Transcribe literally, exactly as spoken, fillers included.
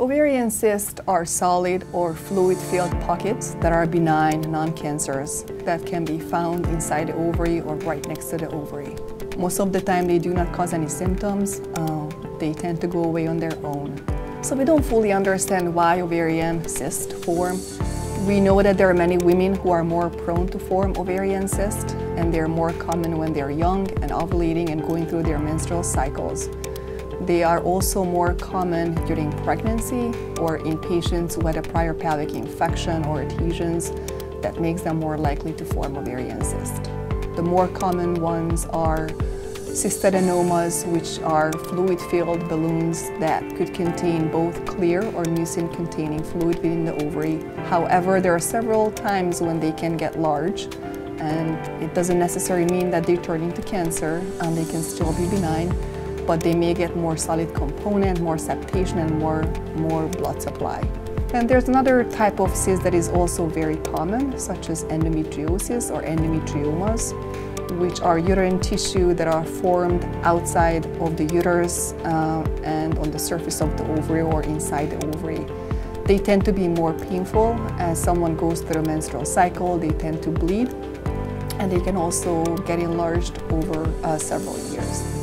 Ovarian cysts are solid or fluid-filled pockets that are benign, non-cancerous, that can be found inside the ovary or right next to the ovary. Most of the time they do not cause any symptoms, uh, they tend to go away on their own. So we don't fully understand why ovarian cysts form. We know that there are many women who are more prone to form ovarian cysts, and they're more common when they're young and ovulating and going through their menstrual cycles. They are also more common during pregnancy or in patients who had a prior pelvic infection or adhesions that makes them more likely to form ovarian cysts. The more common ones are cystadenomas, which are fluid-filled balloons that could contain both clear or mucin-containing fluid within the ovary. However, there are several times when they can get large, and it doesn't necessarily mean that they turn into cancer, and they can still be benign. But they may get more solid component, more septation, and more, more blood supply. And there's another type of cyst that is also very common, such as endometriosis or endometriomas, which are uterine tissue that are formed outside of the uterus uh, and on the surface of the ovary or inside the ovary. They tend to be more painful. As someone goes through a menstrual cycle, they tend to bleed, and they can also get enlarged over uh, several years.